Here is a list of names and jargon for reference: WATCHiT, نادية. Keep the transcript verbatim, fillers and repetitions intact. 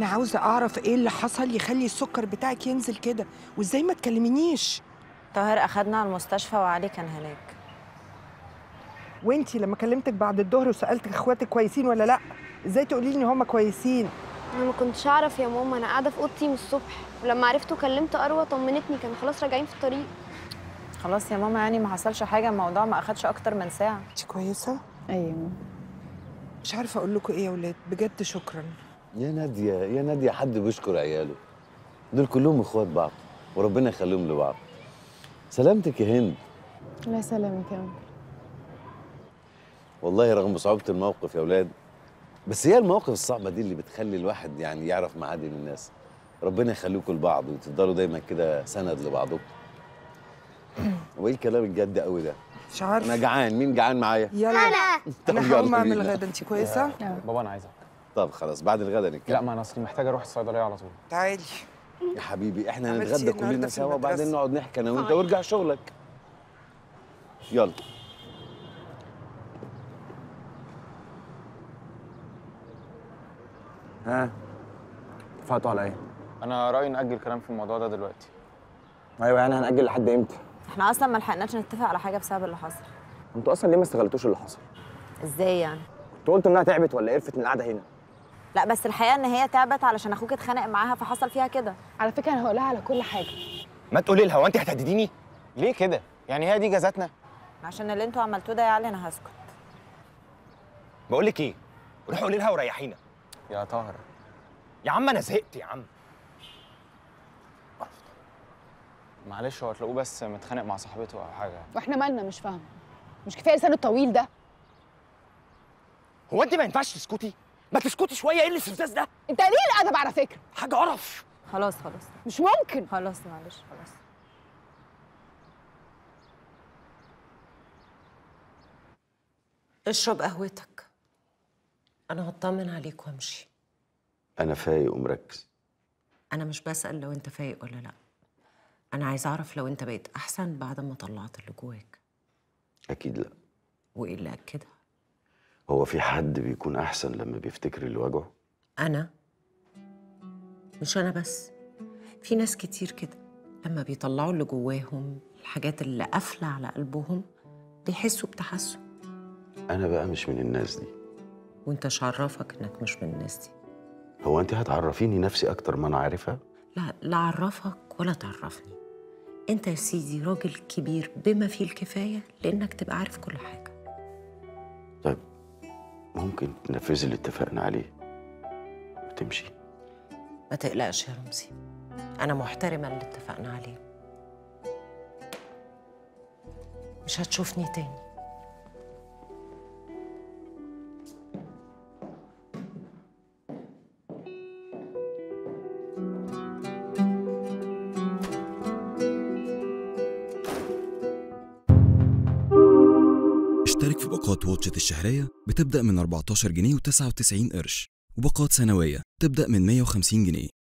انا عاوزه اعرف ايه اللي حصل يخلي السكر بتاعك ينزل كده، وازاي ما تكلمينيش؟ طاهر اخدنا على المستشفى وعلي كان هناك. وانتي لما كلمتك بعد الظهر وسالتك اخواتك كويسين ولا لا، ازاي تقولي لي ان هم كويسين؟ انا ما كنتش اعرف يا ماما، انا قاعده في اوضتي من الصبح، ولما عرفت وكلمت اروى طمنتني، كانوا خلاص راجعين في الطريق. خلاص يا ماما، يعني ما حصلش حاجه، الموضوع ما اخدش اكتر من ساعه. انتي كويسه؟ ايوه. مش عارفه اقول لكم ايه يا ولاد، بجد شكرا. يا ناديه يا ناديه، حد بيشكر عياله؟ دول كلهم اخوات بعض وربنا يخليهم لبعض. سلامتك يا هند. الله يسلمك يا عمر. والله رغم صعوبه الموقف يا ولاد، بس هي المواقف الصعبه دي اللي بتخلي الواحد يعني يعرف معادن الناس. ربنا يخليكم لبعض وتفضلوا دايما كده سند لبعضكم. هو ايه الكلام الجد قوي ده؟ مش عارف. انا جعان، مين جعان معايا؟ يلا انا انا هقوم اعمل غدا. انت كويسه؟ بابا انا عايزك. طب خلاص بعد الغدا نتكلم. لا ما انا اصلي محتاجه اروح الصيدليه على طول. تعالي يا حبيبي، احنا هنتغدى كلنا سوا وبعدين نقعد نحكي انا وانت وارجع شغلك. يلا. ها اتفقتوا على ايه؟ انا رايي ناجل كلام في الموضوع ده دلوقتي. ايوه يعني هناجل لحد امتى؟ احنا اصلا ما لحقناش نتفق على حاجه بسبب اللي حصل. انتوا اصلا ليه ما استغلتوش اللي حصل؟ ازاي يعني؟ كنت قلت انها تعبت ولا قرفت من القعده هنا؟ لا بس الحقيقه ان هي تعبت علشان اخوك اتخانق معاها فحصل فيها كده. على فكره انا هقول لها على كل حاجه. ما تقولي لها. هو انت هتهدديني؟ ليه كده؟ يعني هي دي جزاتنا؟ عشان اللي انتوا عملتوه ده يا علي انا هسكت. بقول لك ايه؟ روحي قولي لها وريحينا. يا طاهر يا عم انا زهقت يا عم. معلش هو هتلاقوه بس متخانق مع صاحبته او حاجه. واحنا مالنا؟ مش فاهمه. مش كفايه لسانه الطويل ده؟ هو انت ما ينفعش تسكتي؟ ما تسكتي شويه. ايه الاستفزاز ده؟ انت قليل الادب على فكره. حاجه قرف. خلاص خلاص مش ممكن. خلاص معلش خلاص. اشرب قهوتك، انا هطمن عليك وامشي. انا فايق ومركز. انا مش بسأل لو انت فايق ولا لا، انا عايز اعرف لو انت بقيت احسن بعد ما طلعت اللي جواك. اكيد لا. وايه اللي اكدها؟ هو في حد بيكون أحسن لما بيفتكر اللي واجهه؟ أنا؟ مش أنا بس، في ناس كتير كده لما بيطلعوا اللي جواهم، الحاجات اللي قافلة على قلبهم، بيحسوا بتحسن. أنا بقى مش من الناس دي. وأنت شعرفك إنك مش من الناس دي. هو أنت هتعرفيني نفسي أكتر ما أنا عارفها؟ لا لا أعرفك ولا تعرفني. أنت يا سيدي راجل كبير بما فيه الكفاية لإنك تبقى عارف كل حاجة. طيب ممكن تنفذي اللي اتفقنا عليه وتمشي؟ ما تقلقش يا رمزي، أنا محترمة اللي اتفقنا عليه. مش هتشوفني تاني. اشترك في باقات واتشت الشهرية بتبدأ من أربعتاشر جنيه وتسعة وتسعين قرش، وباقات سنوية تبدأ من مية وخمسين جنيه.